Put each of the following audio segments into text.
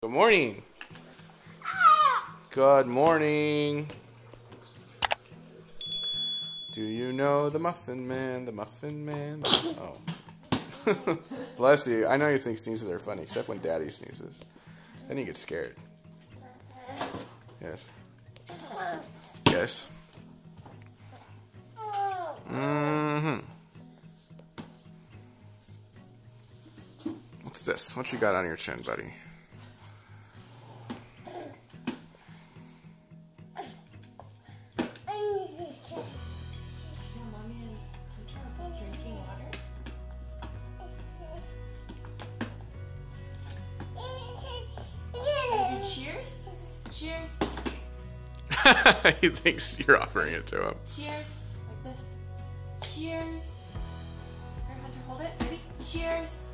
Good morning. Good morning. Do you know the Muffin Man? The Muffin Man. Oh. Bless you. I know you think sneezes are funny, except when Daddy sneezes. Then you get scared. Yes. Yes. Mm-hmm. What's this? What you got on your chin, buddy? Cheers! Cheers! He thinks you're offering it to him. Cheers! Like this. Cheers! Here, Hunter, hold it. Ready? Cheers!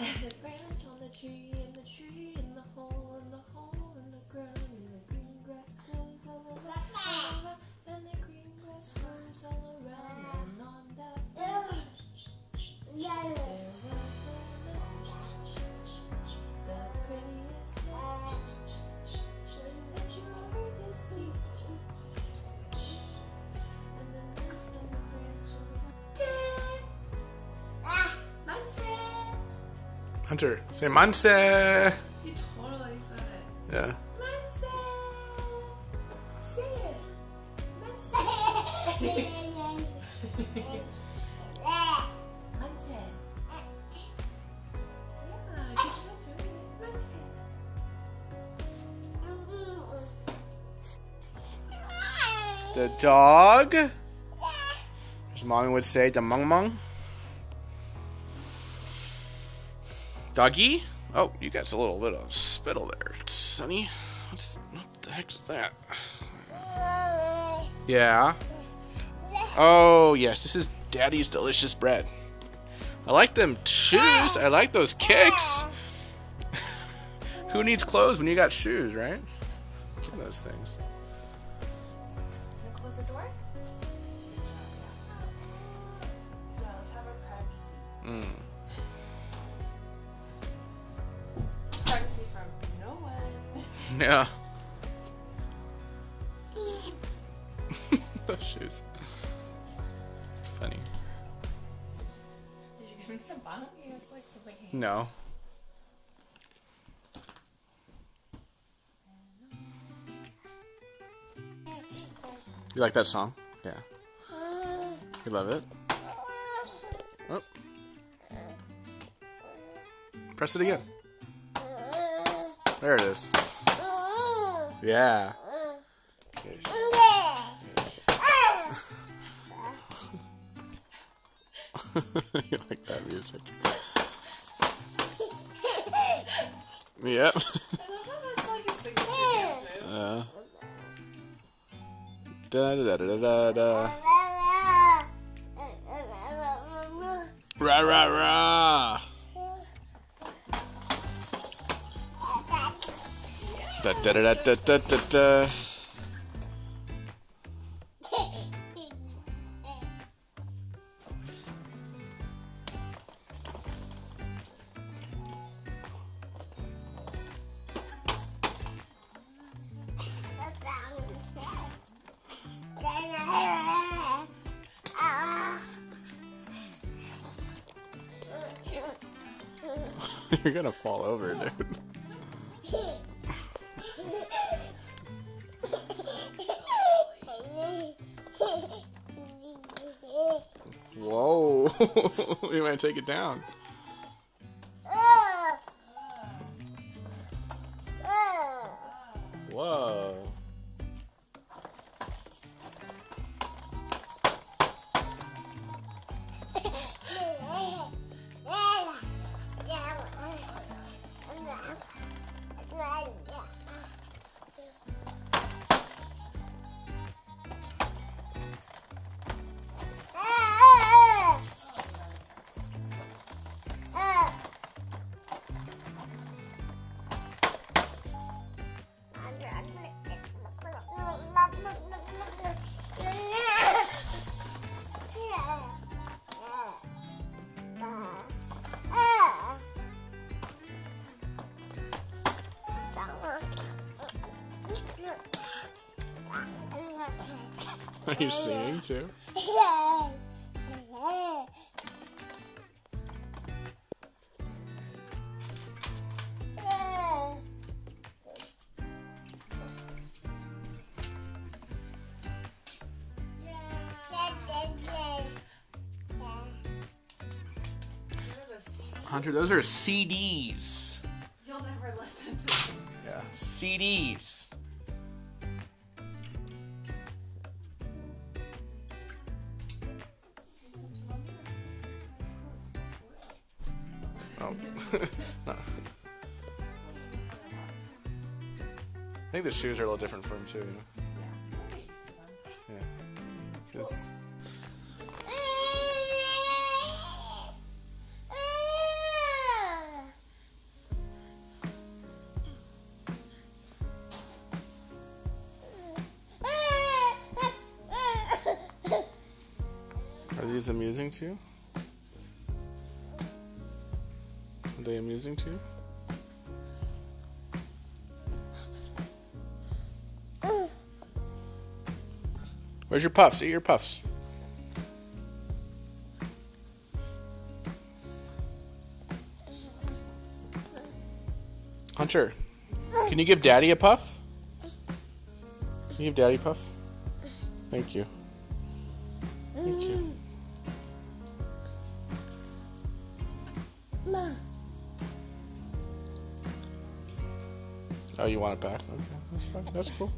The branch on the tree, and the tree, and the hole, and the hole, and the ground, and the green grass grows all around, and the green grass grows all around, and on that branch, there was a message, the prettiest message that you ever did see, and the nest on the branch of the tree. Monster! Hunter, say Monster! You totally said it. Yeah. Monster! Say it. Monster! Monster! Yeah, just doing it. Monster! The dog? As Mommy would say, the Mung Mung. Doggy? Oh, you got a little spittle there, Sonny. What the heck is that? Yeah. Oh, yes, this is Daddy's delicious bread. I like them shoes. I like those kicks. Who needs clothes when you got shoes, right? Look at those things. Can I close the door? Yeah, let's have a privacy. Yeah. Those shoes. Funny. Did you give him some bonnet? You guys like something? No. You like that song? Yeah. You love it? Oh. Press it again. There it is. Yeah. You like that music? Yep. Da da da da da da. Ra ra ra. Da da da da da da da. You're gonna fall over, dude. Whoa, you might take it down. Whoa. Are you singing too? Yeah. Hunter, those are CDs. You'll never listen to them. Yeah, CDs. Oh. I think the shoes are a little different for him too. You know? Yeah. Because. Are these amusing to you? Are they amusing to you? Where's your puffs? Eat your puffs. Hunter, can you give Daddy a puff? Can you give Daddy a puff? Thank you. Thank you. Ma. Oh, you want it back? Okay, that's fine. That's cool.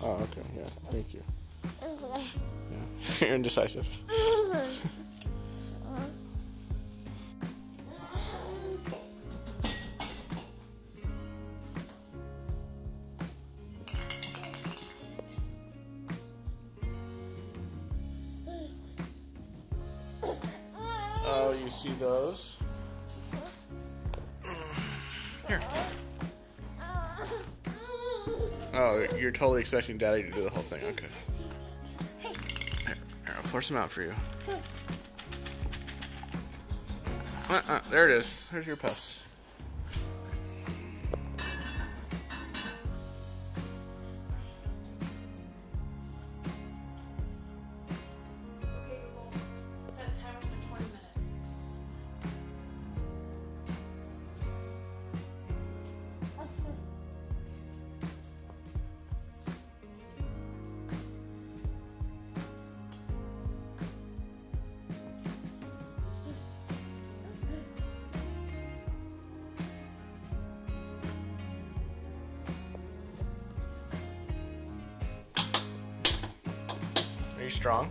Oh, okay. Yeah, thank you. Yeah. You're indecisive. Oh, you see those? Here. Oh, you're totally expecting Daddy to do the whole thing. Okay. Here, I'll pour some out for you. There it is. Here's your puffs. Strong. Yeah.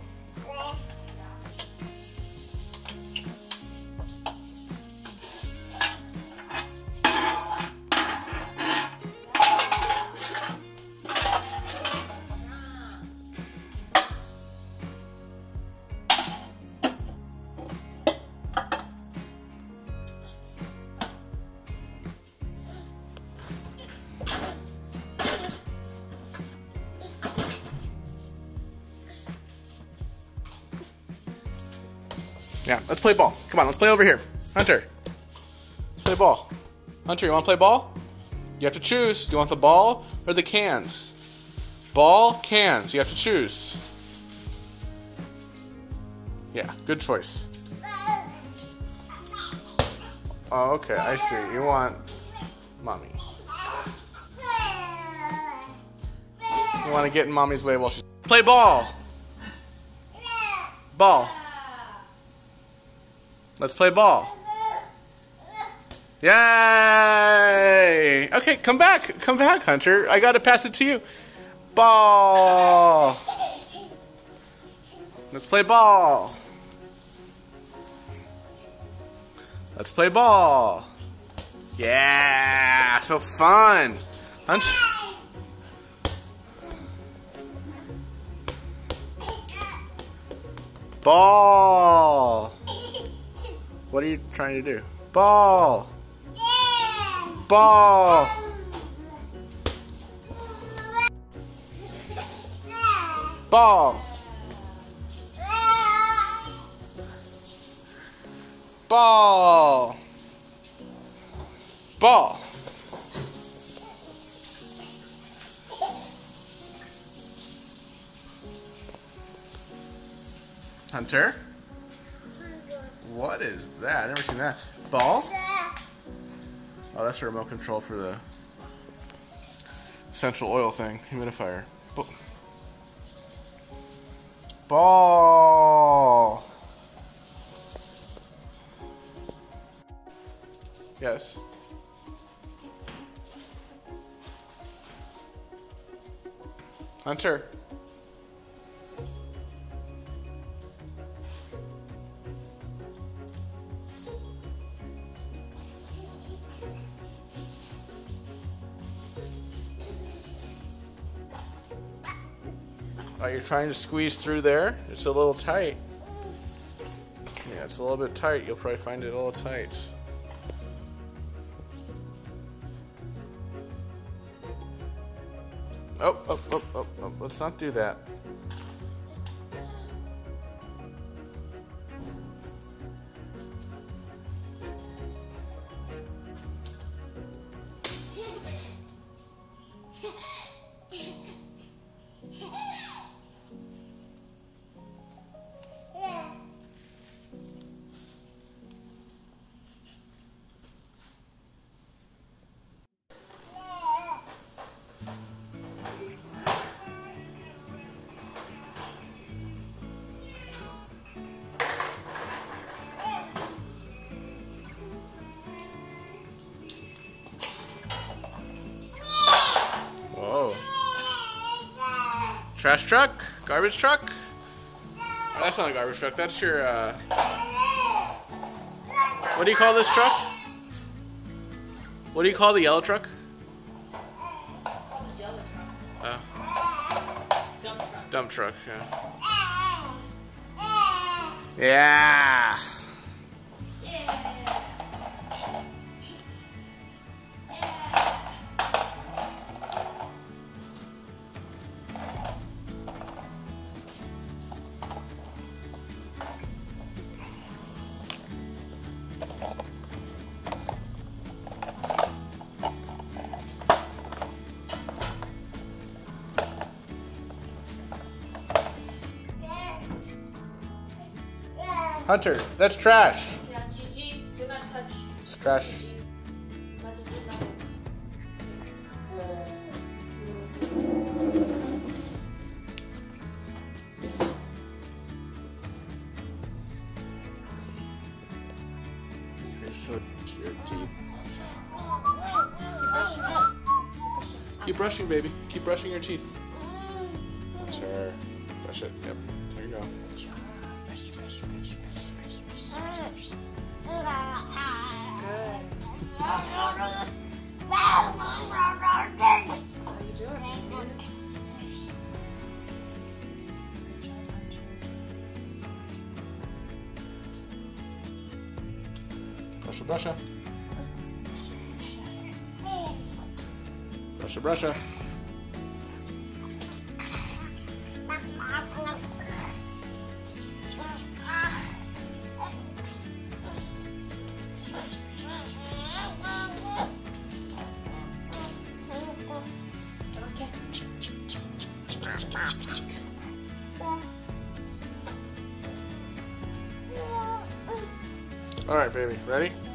Yeah, let's play ball. Come on, let's play over here. Hunter, let's play ball. Hunter, you want to play ball? You have to choose. Do you want the ball or the cans? Ball, cans. You have to choose. Yeah, good choice. Oh, okay, I see. You want mommy. You want to get in mommy's way while she... Play ball! Ball. Let's play ball. Yay! Okay, come back. Come back, Hunter. I gotta pass it to you. Ball. Let's play ball. Let's play ball. Yeah, so fun. Hunter. Ball. What are you trying to do? Ball. Ball. Ball. Ball. Ball. Hunter? What is that? I've never seen that. Ball? Oh, that's a remote control for the essential oil thing, humidifier. Ball. Yes. Hunter. Oh, you're trying to squeeze through there? It's a little tight. Yeah, it's a little bit tight. You'll probably find it a little tight. Oh, oh, oh, oh, oh, let's not do that. Trash truck? Garbage truck? Oh, that's not a garbage truck, that's your, what do you call this truck? What do you call the yellow truck? It's just called a yellow truck. Oh. Dump truck. Dump truck, yeah. Yeah! Hunter, that's trash. Yeah, Gigi, do not touch. It's trash. Gigi. You're so your teeth. Keep brushing, baby. Keep brushing your teeth. Hunter, brush it. Yep, there you go. Brusha. Brusha, brusha. All right, baby, ready?